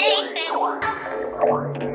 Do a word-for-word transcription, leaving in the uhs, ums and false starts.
make them up.